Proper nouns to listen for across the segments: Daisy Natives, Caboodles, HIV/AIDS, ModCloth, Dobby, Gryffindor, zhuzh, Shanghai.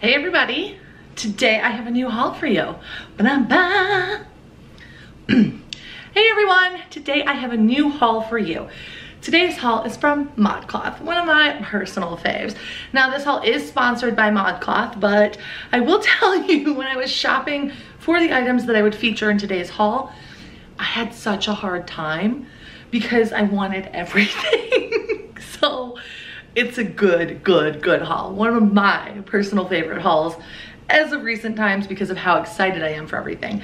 Hey everybody, today I have a new haul for you. Hey everyone, today I have a new haul for you. Today's haul is from ModCloth, one of my personal faves. Now this haul is sponsored by ModCloth, but I will tell you, when I was shopping for the items that I would feature in today's haul, I had such a hard time because I wanted everything. So it's a good haul. One of my personal favorite hauls as of recent times because of how excited I am for everything.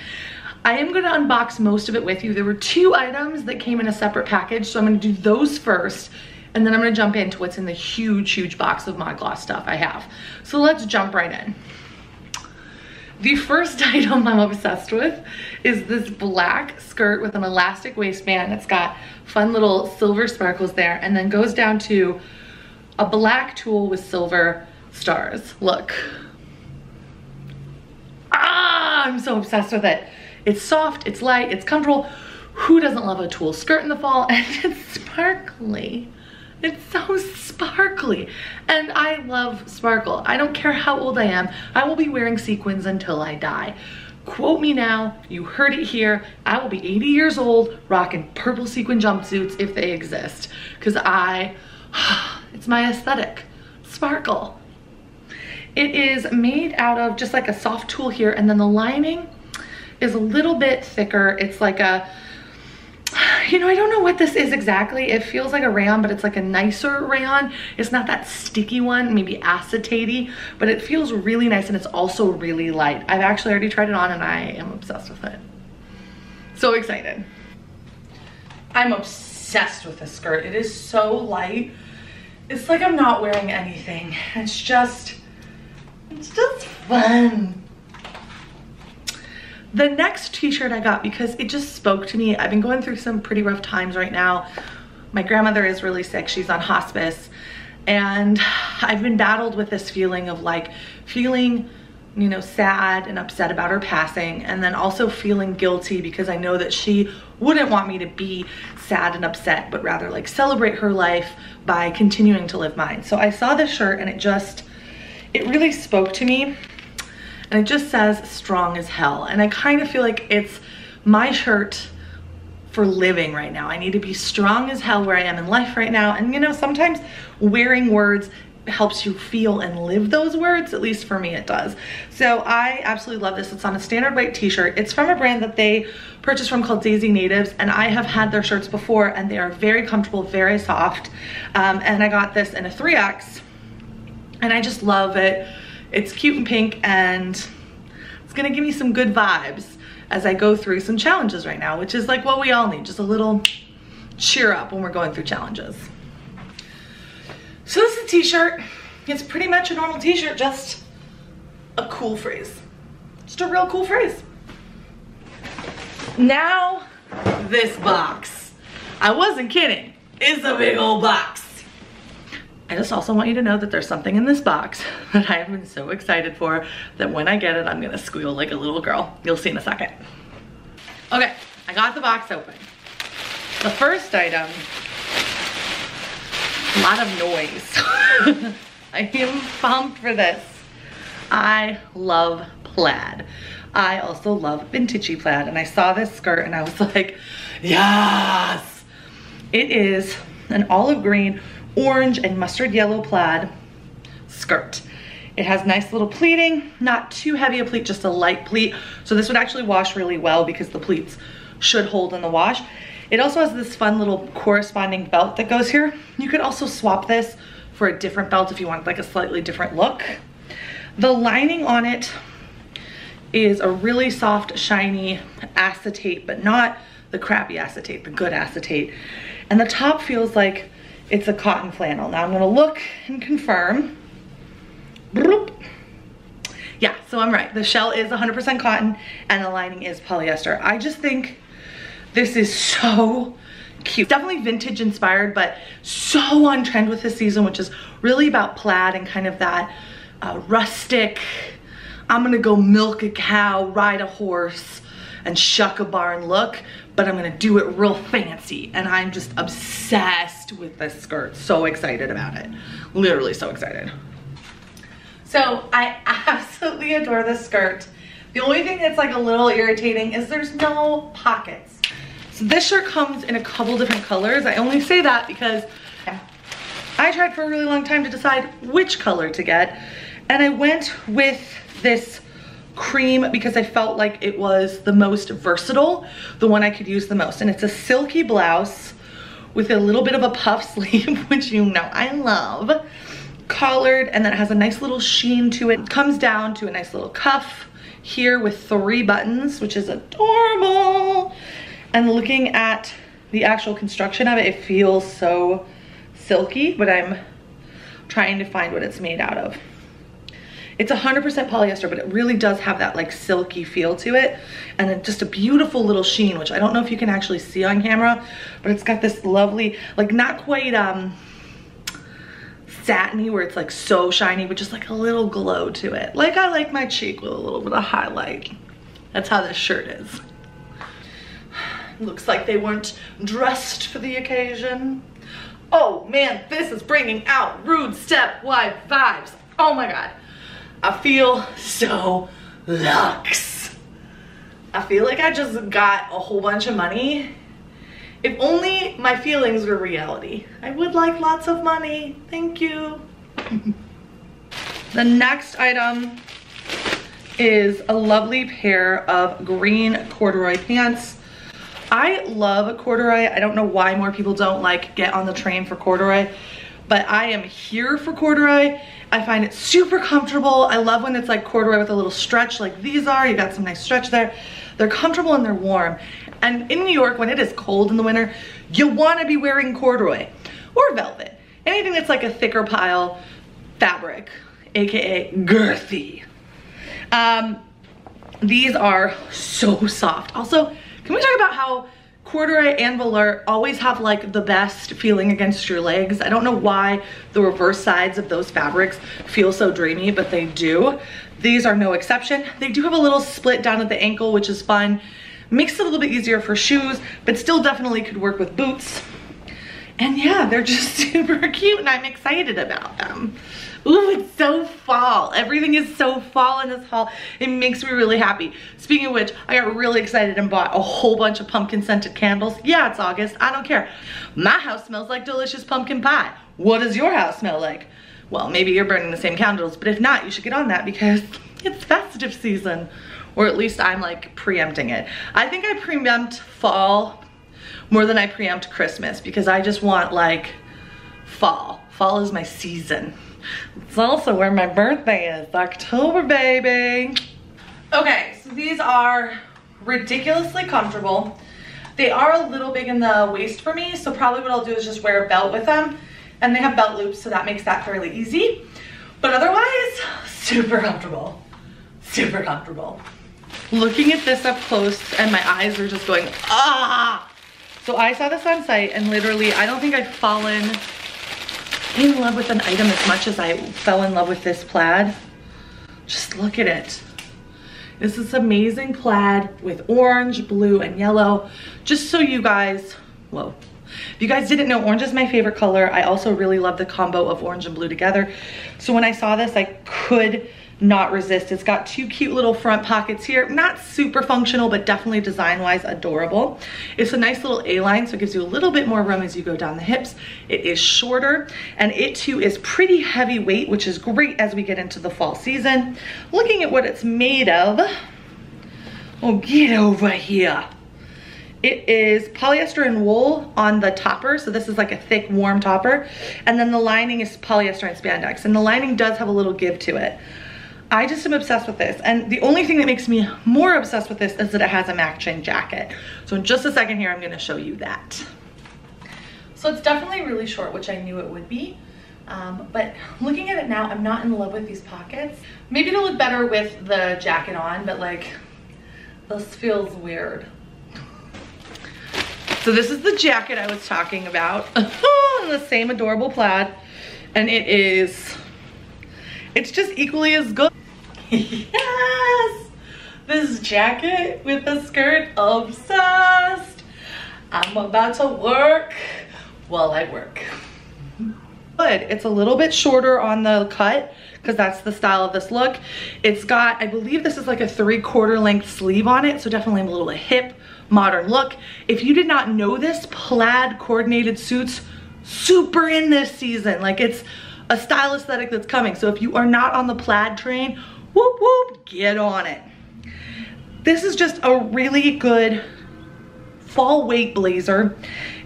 I am gonna unbox most of it with you. There were two items that came in a separate package, so I'm gonna do those first, and then I'm gonna jump into what's in the huge box of ModCloth stuff I have. So let's jump right in. The first item I'm obsessed with is this black skirt with an elastic waistband. It's got fun little silver sparkles there, and then goes down to a black tulle with silver stars. Look. Ah, I'm so obsessed with it. It's soft, it's light, it's comfortable. Who doesn't love a tulle skirt in the fall? And it's sparkly. It's so sparkly. And I love sparkle. I don't care how old I am. I will be wearing sequins until I die. Quote me now, you heard it here. I will be 80 years old rocking purple sequin jumpsuits if they exist. Cause it's my aesthetic, sparkle. It is made out of just like a soft tulle here, and then the lining is a little bit thicker. It's like a, you know, I don't know what this is exactly. It feels like a rayon, but it's like a nicer rayon. It's not that sticky one, maybe acetatey, but it feels really nice, and it's also really light. I've actually already tried it on and I am obsessed with it. So excited. I'm obsessed with this skirt. It is so light. It's like I'm not wearing anything. It's just fun. The next t-shirt I got because it just spoke to me. I've been going through some pretty rough times right now. My grandmother is really sick. She's on hospice. And I've been battled with this feeling of like feeling, you know, sad and upset about her passing, and then also feeling guilty because I know that she wouldn't want me to be sad and upset, but rather like celebrate her life by continuing to live mine. So I saw this shirt and it really spoke to me, and it just says strong as hell. And I kind of feel like it's my shirt for living right now. I need to be strong as hell where I am in life right now. And you know, sometimes wearing words helps you feel and live those words. At least for me it does. So I absolutely love this. It's on a standard white t-shirt. It's from a brand that they purchased from called Daisy Natives, and I have had their shirts before, and they are very comfortable, very soft. And I got this in a 3X, and I just love it. It's cute and pink, and it's gonna give me some good vibes as I go through some challenges right now, which is like what we all need, just a little cheer up when we're going through challenges. So this is a t-shirt. It's pretty much a normal t-shirt, just a cool phrase. Just a real cool phrase. Now, this box. I wasn't kidding. It's a big old box. I just also want you to know that there's something in this box that I have been so excited for that when I get it, I'm gonna squeal like a little girl. You'll see in a second. Okay, I got the box open. The first item, a lot of noise. I am pumped for this. I love plaid. I also love vintagey plaid, and I saw this skirt and I was like, yes! It is an olive green, orange, and mustard yellow plaid skirt. It has nice little pleating, not too heavy a pleat, just a light pleat. So this would actually wash really well because the pleats should hold in the wash. It also has this fun little corresponding belt that goes here. You could also swap this for a different belt if you want like a slightly different look. The lining on it is a really soft, shiny acetate, but not the crappy acetate, the good acetate. And the top feels like it's a cotton flannel. Now I'm gonna look and confirm. Bloop. Yeah, so I'm right. The shell is 100% cotton and the lining is polyester. I just think this is so cute. Definitely vintage inspired, but so on trend with this season, which is really about plaid and kind of that rustic, I'm gonna go milk a cow, ride a horse, and shuck a barn look, but I'm gonna do it real fancy. And I'm just obsessed with this skirt. So excited about it. Literally so excited. So I absolutely adore this skirt. The only thing that's like a little irritating is there's no pockets. So this shirt comes in a couple different colors. I only say that because I tried for a really long time to decide which color to get. And I went with this cream because I felt like it was the most versatile, the one I could use the most. And it's a silky blouse with a little bit of a puff sleeve, which you know I love. Collared, and then it has a nice little sheen to it. It comes down to a nice little cuff here with 3 buttons, which is adorable. And looking at the actual construction of it, it feels so silky, but I'm trying to find what it's made out of. It's 100% polyester, but it really does have that like silky feel to it. And then just a beautiful little sheen, which I don't know if you can actually see on camera, but it's got this lovely, like not quite satiny where it's like so shiny, but just like a little glow to it. Like I like my cheek with a little bit of highlight. That's how this shirt is. Looks like they weren't dressed for the occasion. Oh man, this is bringing out rude stepwife vibes. Oh my God. I feel so luxe. I feel like I just got a whole bunch of money. If only my feelings were reality. I would like lots of money. Thank you. The next item is a lovely pair of green corduroy pants. I love corduroy. I don't know why more people don't like get on the train for corduroy, but I am here for corduroy. I find it super comfortable. I love when it's like corduroy with a little stretch like these are. You got some nice stretch there. They're comfortable and they're warm. And in New York, when it is cold in the winter, you want to be wearing corduroy or velvet. Anything that's like a thicker pile fabric, AKA girthy. These are so soft. Also, can we talk about how corduroy and velour always have like the best feeling against your legs? I don't know why the reverse sides of those fabrics feel so dreamy, but they do. These are no exception. They do have a little split down at the ankle, which is fun. Makes it a little bit easier for shoes, but still definitely could work with boots. And yeah, they're just super cute and I'm excited about them. Ooh, it's so fall. Everything is so fall in this haul. It makes me really happy. Speaking of which, I got really excited and bought a whole bunch of pumpkin scented candles. Yeah, it's August, I don't care. My house smells like delicious pumpkin pie. What does your house smell like? Well, maybe you're burning the same candles, but if not, you should get on that because it's festive season. Or at least I'm like preempting it. I think I preempt fall more than I preempt Christmas because I just want like fall. Fall is my season. It's also where my birthday is, October, baby. Okay, so these are ridiculously comfortable. They are a little big in the waist for me, so probably what I'll do is just wear a belt with them. And they have belt loops, so that makes that fairly easy. But otherwise, super comfortable. Super comfortable. Looking at this up close and my eyes are just going, ah! So I saw this on site and literally, I don't think I've fallen in love with an item as much as I fell in love with this plaid. Just look at it. This is amazing plaid with orange, blue, and yellow. Just so you guys, whoa. If you guys didn't know, orange is my favorite color. I also really love the combo of orange and blue together. So when I saw this, I could not resist. It's got 2 cute little front pockets here. Not super functional, but definitely design-wise adorable. It's a nice little A-line, so it gives you a little bit more room as you go down the hips. It is shorter, and it too is pretty heavyweight, which is great as we get into the fall season. Looking at what it's made of, oh, get over here. It is polyester and wool on the topper, so this is like a thick, warm topper. And then the lining is polyester and spandex, and the lining does have a little give to it. I just am obsessed with this, and the only thing that makes me more obsessed with this is that it has a matching jacket. So in just a second here, I'm gonna show you that. So it's definitely really short, which I knew it would be, but looking at it now, I'm not in love with these pockets. Maybe it'll look better with the jacket on, but like, this feels weird. So this is the jacket I was talking about, the same adorable plaid, and it is, it's just equally as good. Yes! This jacket with the skirt, obsessed. I'm about to work while I work. But it's a little bit shorter on the cut because that's the style of this look. It's got, I believe this is like a 3/4 length sleeve on it, so definitely a little hip, modern look. If you did not know this, plaid coordinated suits, super in this season. Like, it's a style aesthetic that's coming. So if you are not on the plaid train, whoop whoop, get on it. This is just a really good fall weight blazer.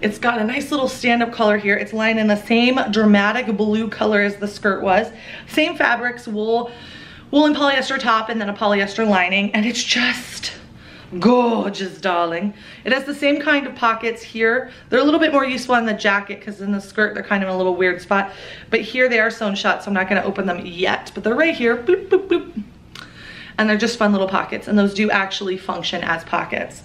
It's got a nice little stand-up collar here. It's lined in the same dramatic blue color as the skirt was. Same fabrics, wool and polyester top, and then a polyester lining, and it's just gorgeous, darling. It has the same kind of pockets here. They're a little bit more useful on the jacket because in the skirt they're kind of in a little weird spot, but here they are sewn shut, so I'm not going to open them yet, but they're right here, bloop, bloop, bloop. And they're just fun little pockets, and those do actually function as pockets.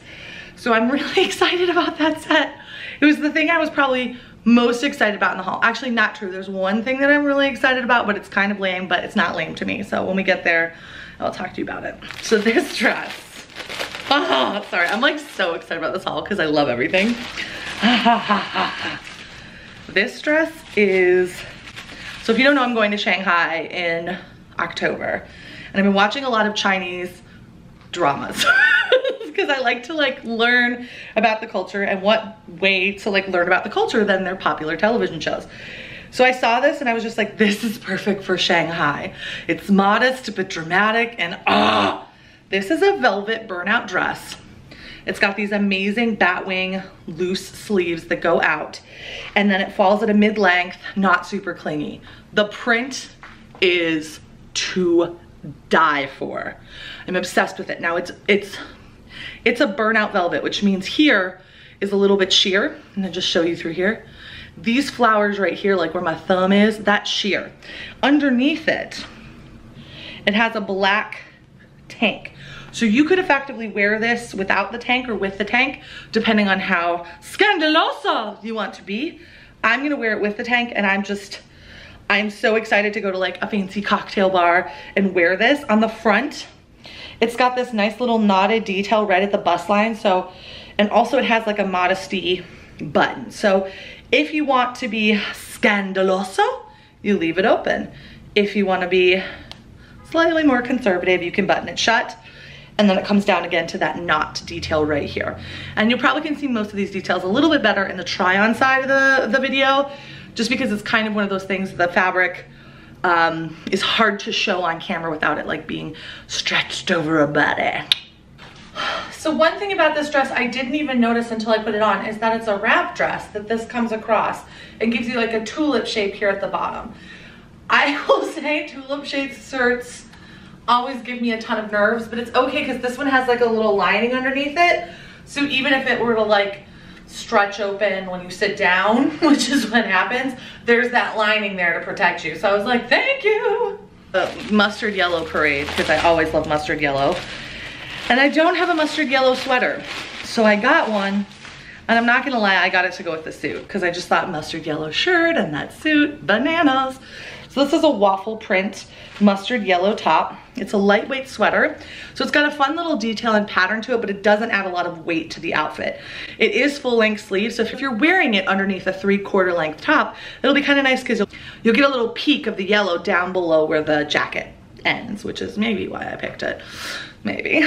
So I'm really excited about that set. It was the thing I was probably most excited about in the haul. Actually, not true. There's one thing that I'm really excited about, but it's kind of lame, but it's not lame to me. So when we get there, I'll talk to you about it. So this dress. Oh, sorry, I'm like so excited about this haul because I love everything. This dress is, so if you don't know, I'm going to Shanghai in October, and I've been watching a lot of Chinese dramas because I like to like learn about the culture, and what way to like learn about the culture than their popular television shows. So I saw this and I was just like, this is perfect for Shanghai. It's modest but dramatic, and this is a velvet burnout dress. It's got these amazing batwing loose sleeves that go out, and then it falls at a mid-length, not super clingy. The print is to die for. I'm obsessed with it. Now it's a burnout velvet, which means here is a little bit sheer, and I'll just show you through here. These flowers right here, like where my thumb is, that's sheer. Underneath it, it has a black tank. So you could effectively wear this without the tank or with the tank, depending on how scandalosa you want to be. I'm gonna wear it with the tank, and I'm so excited to go to like a fancy cocktail bar and wear this. On the front, it's got this nice little knotted detail right at the bust line. So, and also it has like a modesty button. So if you want to be scandaloso, you leave it open. If you want to be slightly more conservative, you can button it shut. And then it comes down again to that knot detail right here. And you probably can see most of these details a little bit better in the try-on side of the video, just because it's kind of one of those things, the fabric is hard to show on camera without it like being stretched over a body. So one thing about this dress I didn't even notice until I put it on is that it's a wrap dress, that this comes across. It gives you like a tulip shape here at the bottom. I will say tulip shaped skirts always give me a ton of nerves, but it's okay because this one has like a little lining underneath it. So even if it were to like stretch open when you sit down, which is what happens, there's that lining there to protect you. So I was like, thank you. Mustard yellow parade, because I always love mustard yellow. And I don't have a mustard yellow sweater, so I got one. And I'm not gonna lie, I got it to go with the suit because I just thought mustard yellow shirt and that suit, bananas. So this is a waffle print mustard yellow top. It's a lightweight sweater. So it's got a fun little detail and pattern to it, but it doesn't add a lot of weight to the outfit. It is full length sleeve. So if you're wearing it underneath a 3/4 length top, it'll be kind of nice because you'll get a little peek of the yellow down below where the jacket ends, which is maybe why I picked it, maybe.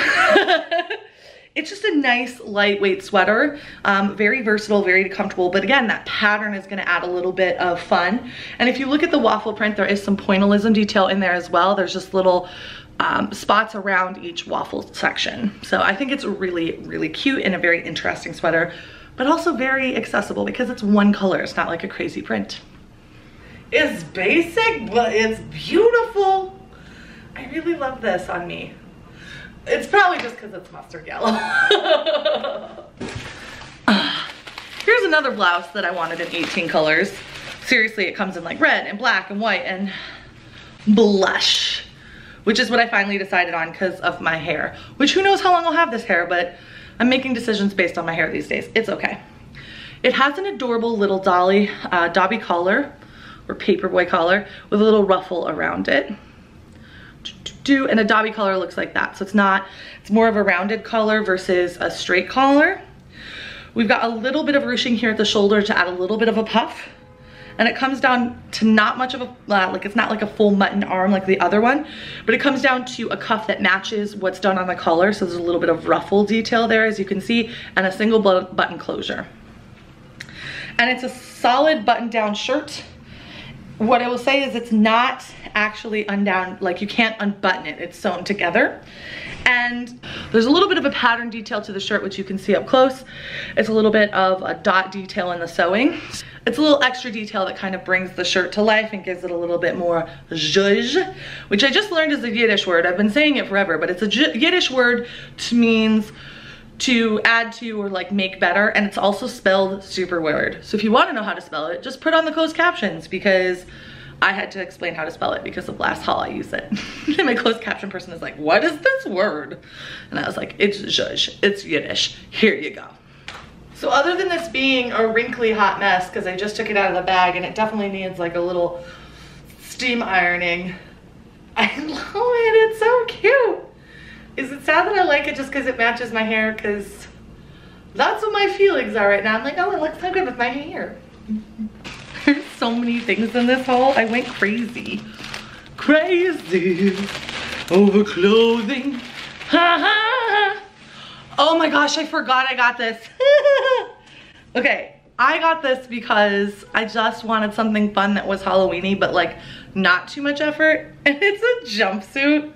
It's just a nice lightweight sweater, very versatile, very comfortable, but again, that pattern is gonna add a little bit of fun. And if you look at the waffle print, there is some pointillism detail in there as well. There's just little spots around each waffle section. So I think it's really, really cute and a very interesting sweater, but also very accessible because it's one color. It's not like a crazy print. It's basic, but it's beautiful. I really love this on me. It's probably just because it's mustard yellow. Here's another blouse that I wanted in 18 colors. Seriously, it comes in like red and black and white and blush, which is what I finally decided on because of my hair, which who knows how long I'll have this hair, but I'm making decisions based on my hair these days. It's okay. It has an adorable little Dobby collar or paperboy collar with a little ruffle around it. And a Dobby collar looks like that. So it's more of a rounded collar versus a straight collar. We've got a little bit of ruching here at the shoulder to add a little bit of a puff. and it comes down to not much of a, like it's not like a full mutton arm like the other one, but it comes down to a cuff that matches what's done on the collar. So there's a little bit of ruffle detail there, as you can see, and a single button closure. And it's a solid button down shirt. What I will say is it's not actually undown, like you can't unbutton it, it's sewn together. And there's a little bit of a pattern detail to the shirt, which you can see up close. It's a little bit of a dot detail in the sewing. It's a little extra detail that kind of brings the shirt to life and gives it a little bit more zhuzh, which I just learned is a Yiddish word. I've been saying it forever, but it's a Yiddish word that means to add to or like make better, and it's also spelled super weird. So if you want to know how to spell it, just put on the closed captions, because I had to explain how to spell it because of last haul I used it. And my closed caption person is like, what is this word? And I was like, it's zhuzh, it's Yiddish, here you go. So other than this being a wrinkly hot mess, because I just took it out of the bag and it definitely needs like a little steam ironing, I love it, it's so cute. Is it sad that I like it just because it matches my hair? Because that's what my feelings are right now. I'm like, oh, it looks so good with my hair. There's so many things in this haul. I went crazy. Crazy over clothing. Oh my gosh, I forgot I got this. Okay, I got this because I just wanted something fun that was Halloweeny, but like not too much effort. And it's a jumpsuit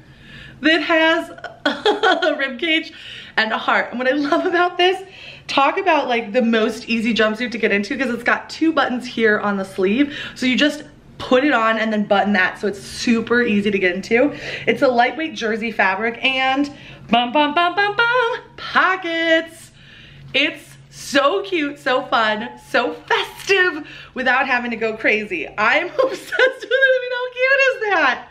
that has a rib cage and a heart. And what I love about this, talk about like the most easy jumpsuit to get into, because it's got two buttons here on the sleeve. So you just put it on and then button that. So it's super easy to get into. It's a lightweight jersey fabric and bum, bum, bum, bum, bum, pockets. It's so cute, so fun, so festive without having to go crazy. I'm obsessed with it. I mean, how cute is that?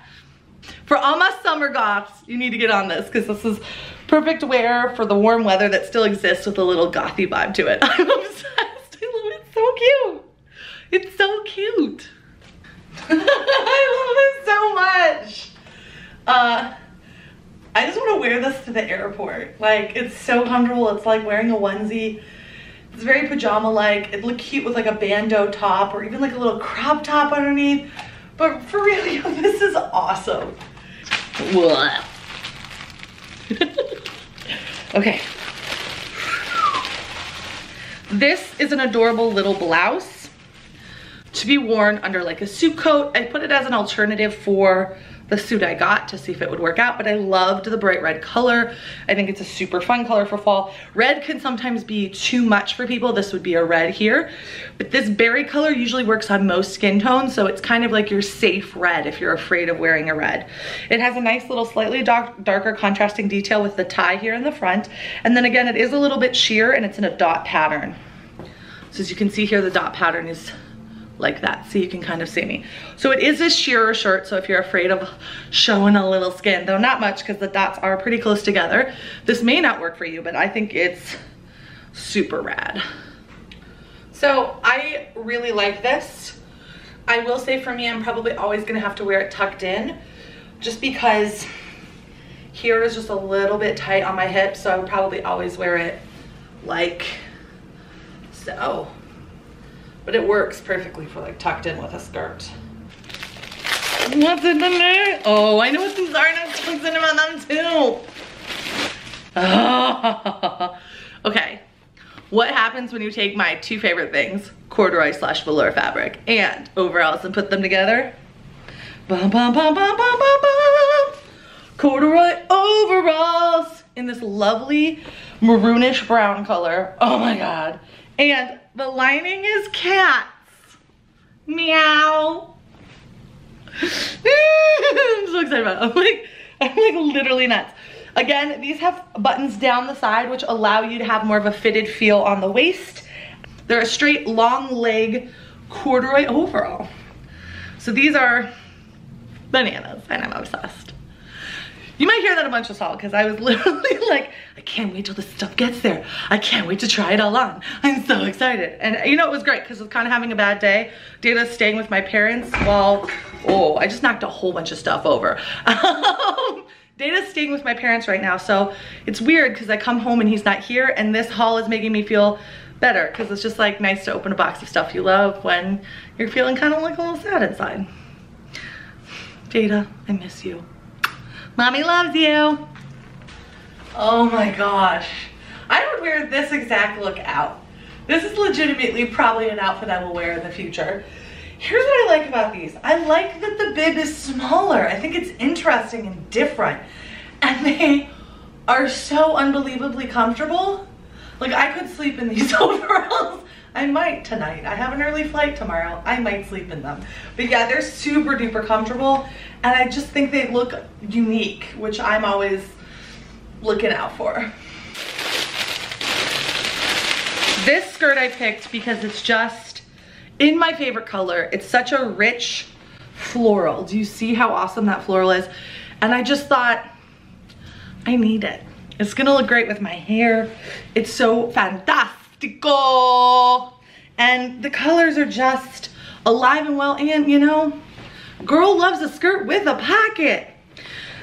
For all my summer goths, you need to get on this, because this is perfect wear for the warm weather that still exists with a little gothy vibe to it. I'm obsessed. I love it. So cute. It's so cute. I love it so much. I just want to wear this to the airport. Like, it's so comfortable. It's like wearing a onesie. It's very pajama-like. It'd look cute with like a bandeau top or even like a little crop top underneath. But for real, yo, this is awesome. Okay. This is an adorable little blouse to be worn under like a suit coat. I put it as an alternative for the suit I got to see if it would work out, but I loved the bright red color. I think it's a super fun color for fall. Red can sometimes be too much for people. This would be a red here, but this berry color usually works on most skin tones, so it's kind of like your safe red if you're afraid of wearing a red. It has a nice little slightly darker contrasting detail with the tie here in the front, and then again, it is a little bit sheer and it's in a dot pattern. So as you can see here, the dot pattern is like that, so you can kind of see me. So it is a sheerer shirt, so if you're afraid of showing a little skin, though not much because the dots are pretty close together, this may not work for you, but I think it's super rad. So I really like this. I will say for me, I'm probably always gonna have to wear it tucked in, just because here is just a little bit tight on my hips, so I would probably always wear it like so. But it works perfectly for like tucked in with a skirt. What's in there? Oh, I know what these are, and I'm talking about them too. Oh. Okay, what happens when you take my two favorite things, corduroy/velour fabric and overalls, and put them together? Bum, bum, bum, bum, bum, bum, bum. Corduroy overalls in this lovely maroonish brown color. Oh my God. And the lining is cats. Meow. I'm so excited about it. I'm like literally nuts. Again, these have buttons down the side, which allow you to have more of a fitted feel on the waist. They're a straight long leg corduroy overall. So these are bananas, and I'm obsessed. You might hear that a bunch of salt, because I was literally like, I can't wait till this stuff gets there. I can't wait to try it all on. I'm so excited. And you know, it was great because I was kind of having a bad day. Dana's staying with my parents while, oh, I just knocked a whole bunch of stuff over. Dana's staying with my parents right now. So it's weird because I come home and he's not here, and this haul is making me feel better, because it's just like nice to open a box of stuff you love when you're feeling kind of like a little sad inside. Jada, I miss you. Mommy loves you. Oh my gosh. I would wear this exact look out. This is legitimately probably an outfit I will wear in the future. Here's what I like about these. I like that the bib is smaller. I think it's interesting and different. And they are so unbelievably comfortable. Like, I could sleep in these overalls. I might tonight. I have an early flight tomorrow. I might sleep in them. But yeah, they're super duper comfortable. And I just think they look unique, which I'm always looking out for. This skirt I picked because it's just in my favorite color. It's such a rich floral. Do you see how awesome that floral is? And I just thought, I need it. It's gonna look great with my hair. It's so fantastico. And the colors are just alive and well. And you know, girl loves a skirt with a pocket.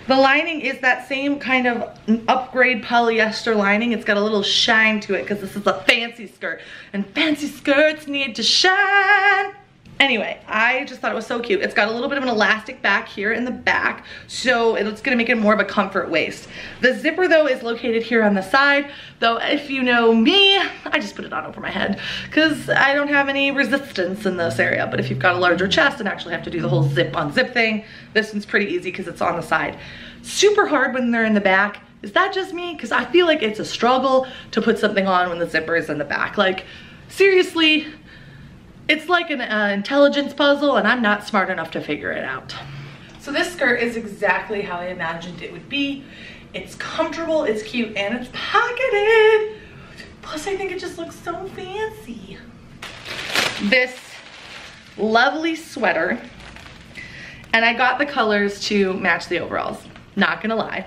The lining is that same kind of upgrade polyester lining. It's got a little shine to it because this is a fancy skirt, and fancy skirts need to shine. Anyway, I just thought it was so cute. It's got a little bit of an elastic back here in the back, so it's gonna make it more of a comfort waist. The zipper though is located here on the side, though if you know me, I just put it on over my head because I don't have any resistance in this area. But if you've got a larger chest and actually have to do the whole zip on zip thing, this one's pretty easy because it's on the side. Super hard when they're in the back. Is that just me? Because I feel like it's a struggle to put something on when the zipper is in the back. Like, seriously, it's like an intelligence puzzle, and I'm not smart enough to figure it out. So this skirt is exactly how I imagined it would be. It's comfortable, it's cute, and it's pocketed. Plus, I think it just looks so fancy. This lovely sweater, and I got the colors to match the overalls. Not gonna lie.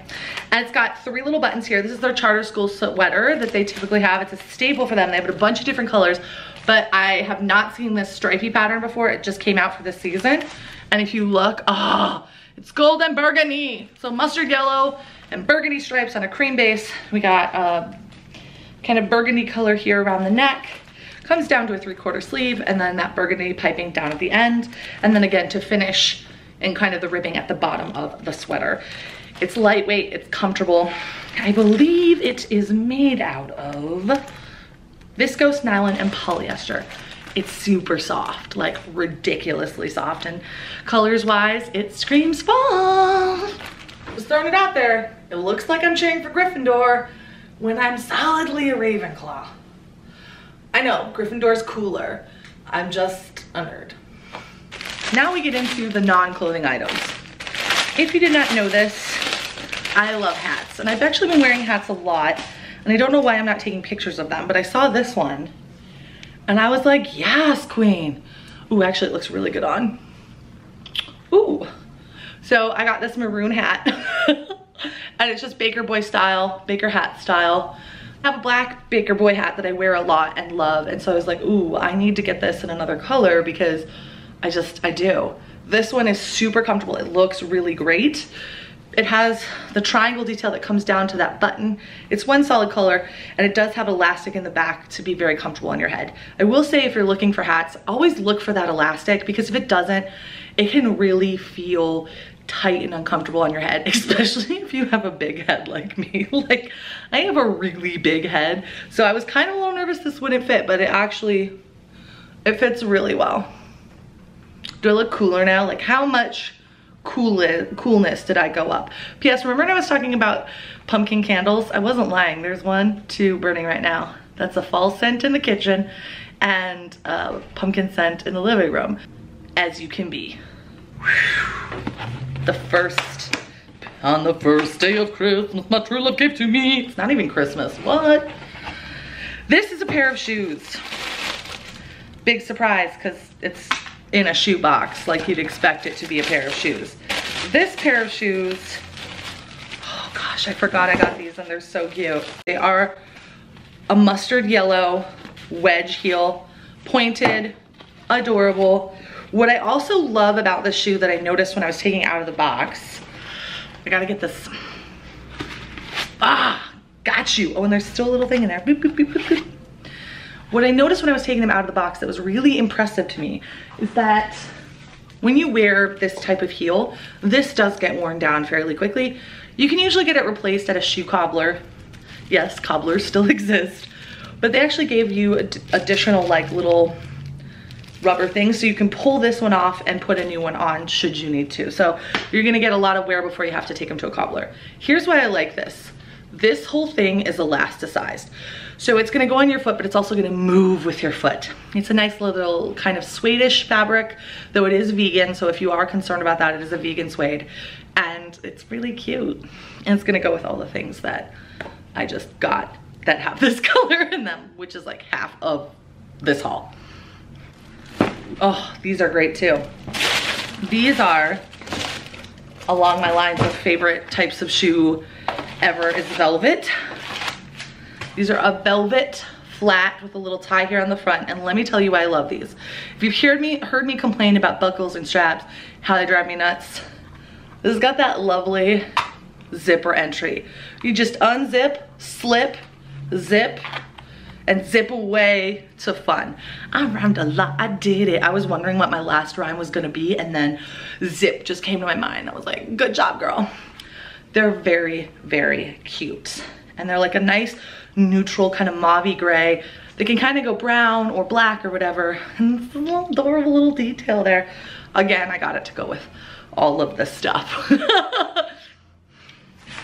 And it's got three little buttons here. This is their charter school sweater that they typically have. It's a staple for them. They have a bunch of different colors, but I have not seen this stripy pattern before. It just came out for this season. And if you look, ah, oh, it's gold and burgundy. So mustard yellow and burgundy stripes on a cream base. We got a kind of burgundy color here around the neck. Comes down to a 3/4 sleeve, and then that burgundy piping down at the end. And then again to finish in kind of the ribbing at the bottom of the sweater. It's lightweight, it's comfortable. I believe it is made out of viscose, nylon, and polyester. It's super soft, like ridiculously soft, and colors-wise, it screams fall. Just throwing it out there. It looks like I'm cheering for Gryffindor when I'm solidly a Ravenclaw. I know, Gryffindor's cooler. I'm just a nerd. Now we get into the non-clothing items. If you did not know this, I love hats, and I've actually been wearing hats a lot, and I don't know why I'm not taking pictures of them, but I saw this one and I was like, yes, queen. Ooh, actually it looks really good on. Ooh. So I got this maroon hat and it's just Baker Boy style, Baker hat style. I have a black Baker Boy hat that I wear a lot and love, and so I was like, ooh, I need to get this in another color because I do. This one is super comfortable. It looks really great. It has the triangle detail that comes down to that button. It's one solid color, and it does have elastic in the back to be very comfortable on your head. I will say, if you're looking for hats, always look for that elastic, because if it doesn't, it can really feel tight and uncomfortable on your head, especially if you have a big head like me. Like, I have a really big head, so I was kind of a little nervous this wouldn't fit, but it fits really well. Do I look cooler now? Like, how much coolness did I go up? P.S. Remember when I was talking about pumpkin candles? I wasn't lying. There's 1, 2 burning right now. That's a fall scent in the kitchen and a pumpkin scent in the living room, as you can be. On the first day of Christmas, my true love gave to me. It's not even Christmas. What? This is a pair of shoes. Big surprise, because it's in a shoe box, like you'd expect it to be a pair of shoes. This pair of shoes, oh gosh, I forgot I got these, and they're so cute. They are a mustard yellow wedge heel, pointed, adorable. What I also love about this shoe that I noticed when I was taking it out of the box, I gotta get this. Ah, got you. Oh, and there's still a little thing in there. Boop, boop, boop, boop, boop. What I noticed when I was taking them out of the box that was really impressive to me is that when you wear this type of heel, this does get worn down fairly quickly. You can usually get it replaced at a shoe cobbler. Yes, cobblers still exist, but they actually gave you additional like little rubber things, so you can pull this one off and put a new one on should you need to. So you're gonna get a lot of wear before you have to take them to a cobbler. Here's why I like this. This whole thing is elasticized. So it's gonna go on your foot, but it's also gonna move with your foot. It's a nice little kind of suede-ish fabric, though it is vegan, so if you are concerned about that, it is a vegan suede. And it's really cute. And it's gonna go with all the things that I just got that have this color in them, which is like half of this haul. Oh, these are great too. These are along my lines of favorite types of shoe ever is velvet. These are a velvet flat with a little tie here on the front, and let me tell you why I love these. If you've heard me complain about buckles and straps, how they drive me nuts, this has got that lovely zipper entry. You just unzip, slip, zip, and zip away to fun. I rhymed a lot, I did it. I was wondering what my last rhyme was gonna be, and then zip just came to my mind. I was like, good job, girl. They're very, very cute. And they're like a nice neutral kind of mauvey gray. They can kind of go brown or black or whatever. And it's a little adorable little detail there. Again, I got it to go with all of this stuff.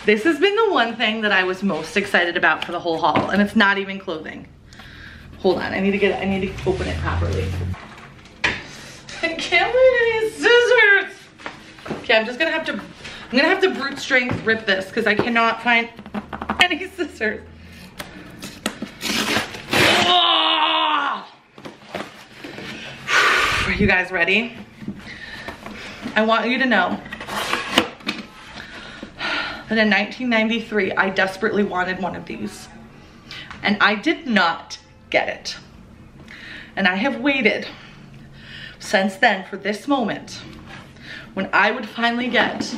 This has been the one thing that I was most excited about for the whole haul, and it's not even clothing. Hold on, I need to open it properly. I can't find any scissors. Okay, I'm gonna have to brute strength rip this because I cannot find any scissors. Oh! Are you guys ready? I want you to know that in 1993, I desperately wanted one of these and I did not get it. And I have waited since then for this moment when I would finally get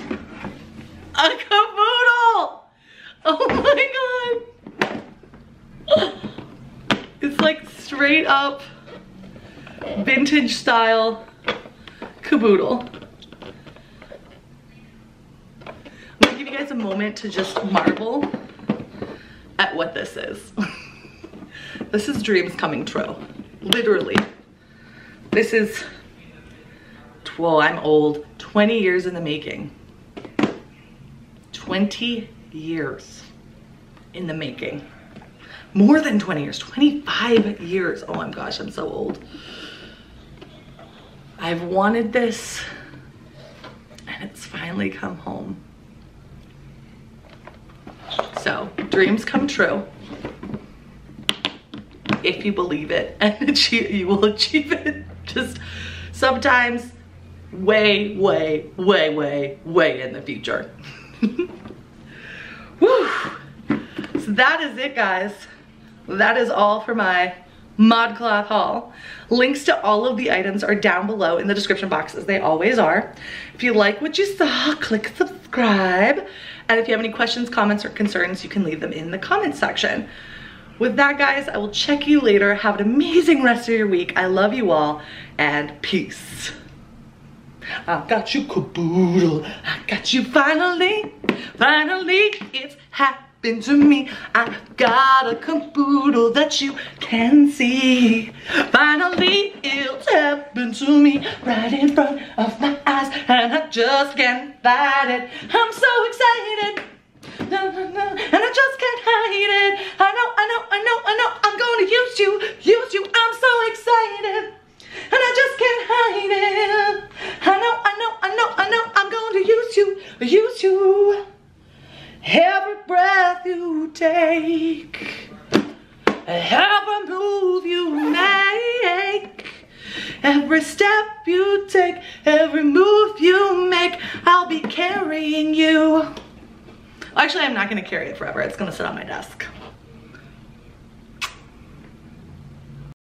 a Caboodle! Oh my god! It's like straight up vintage style Caboodle. I'm gonna give you guys a moment to just marvel at what this is. This is dreams coming true. Literally. This is, whoa, I'm old, 20 years in the making. 20 years in the making. More than 20 years, 25 years. Oh my gosh, I'm so old. I've wanted this and it's finally come home. So, dreams come true. If you believe it and you will achieve it. Just sometimes way, way, way, way, way in the future. Woo! So that is it, guys. That is all for my ModCloth haul. Links to all of the items are down below in the description box, as they always are. If you like what you saw, click subscribe. And if you have any questions, comments, or concerns, you can leave them in the comments section. With that, guys, I will check you later. Have an amazing rest of your week. I love you all, and peace. I got you, Caboodle. I got you finally. Finally, it's happened to me. I got a Caboodle that you can see. Finally, it's happened to me right in front of my eyes, and I just can't fight it. I'm so excited. No, no, no, and I just can't hide it. I know, I know, I know, I know. I'm gonna use you. I'm so excited. And I just can't hide it. I know, I know, I know, I know. I'm going to use you. Every breath you take, every move you make, every step you take, every move you make, I'll be carrying you. Actually, I'm not going to carry it forever. It's going to sit on my desk.